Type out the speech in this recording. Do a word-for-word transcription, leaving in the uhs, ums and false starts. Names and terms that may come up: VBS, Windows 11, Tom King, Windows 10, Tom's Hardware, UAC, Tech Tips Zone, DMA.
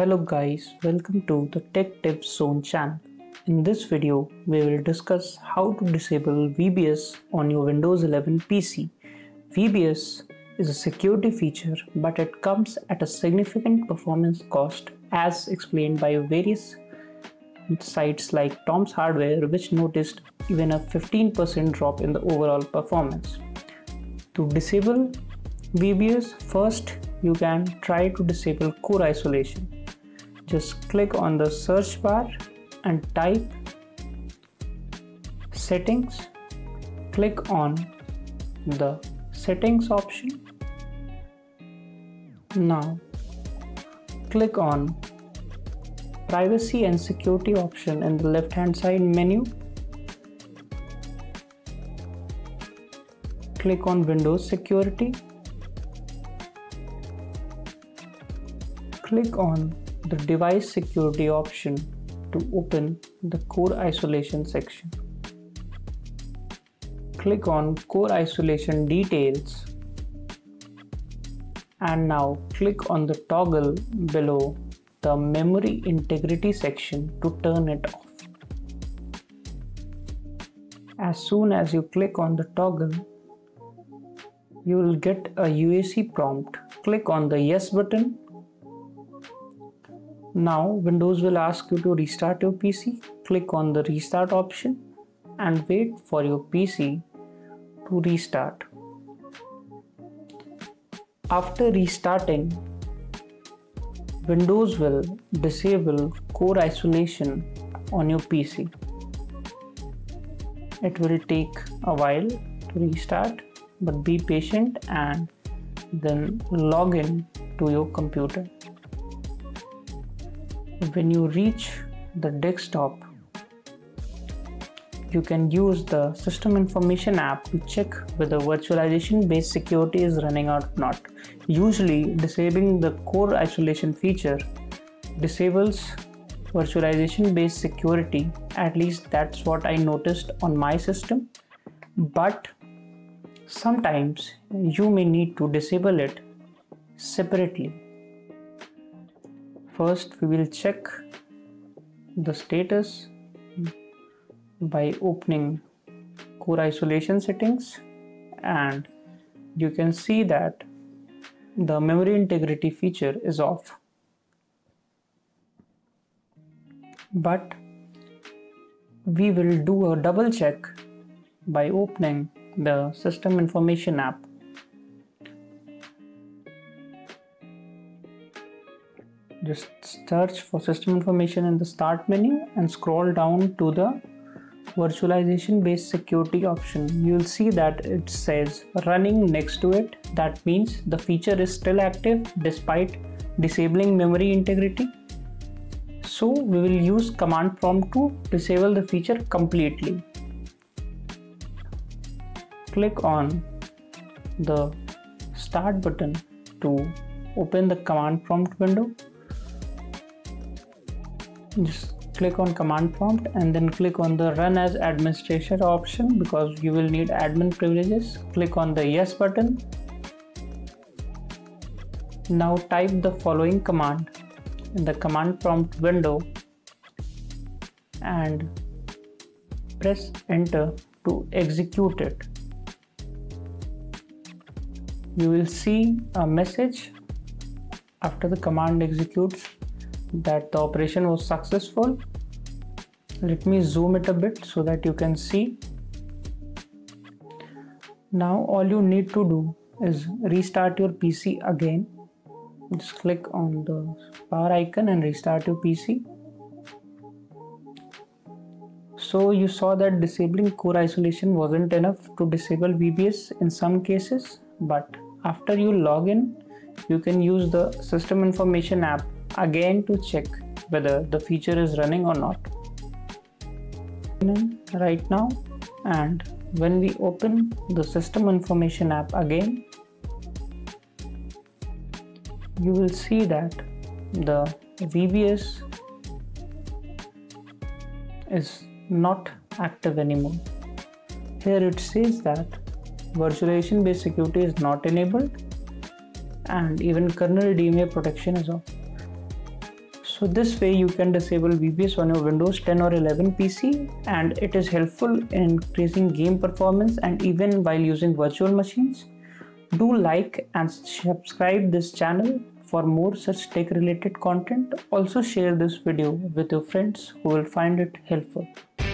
Hello guys, welcome to the Tech Tips Zone channel. In this video, we will discuss how to disable V B S on your Windows eleven P C. V B S is a security feature, but it comes at a significant performance cost as explained by various sites like Tom's Hardware, which noticed even a fifteen percent drop in the overall performance. To disable V B S, first you can try to disable core isolation. Just click on the search bar and type settings. Click on the settings option. Now click on privacy and security option in the left hand side menu. Click on Windows security. Click on the device security option to open the core isolation section. Click on core isolation details and now click on the toggle below the memory integrity section to turn it off. As soon as you click on the toggle, you will get a U A C prompt. Click on the yes button. Now Windows will ask you to restart your P C. Click on the restart option and wait for your P C to restart. After restarting, Windows will disable core isolation on your P C. It will take a while to restart, but be patient and then log in to your computer. When you reach the desktop, you can use the system information app to check whether virtualization based security is running or not. Usually disabling the core isolation feature disables virtualization based security, at least that's what I noticed on my system, but sometimes you may need to disable it separately. First, we will check the status by opening core isolation settings, and you can see that the memory integrity feature is off. But we will do a double check by opening the system information app. Just search for system information in the start menu and scroll down to the virtualization based security option. You will see that it says running next to it. That means the feature is still active despite disabling memory integrity. So we will use command prompt to disable the feature completely. Click on the start button to open the command prompt window. Just click on command prompt and then click on the run as administrator option because you will need admin privileges. Click on the yes button. Now type the following command in the command prompt window and press enter to execute it. You will see a message after the command executes that the operation was successful. Let me zoom it a bit so that you can see. Now all you need to do is restart your P C again. Just click on the power icon and restart your P C. So you saw that disabling core isolation wasn't enough to disable V B S in some cases, but after you log in, you can use the system information app again to check whether the feature is running or not. Right now, and when we open the system information app again, you will see that the V B S is not active anymore. Here it says that virtualization based security is not enabled and even kernel D M A protection is off. So this way you can disable V B S on your Windows ten or eleven P C, and it is helpful in increasing game performance and even while using virtual machines. Do like and subscribe this channel for more such tech related content. Also share this video with your friends who will find it helpful.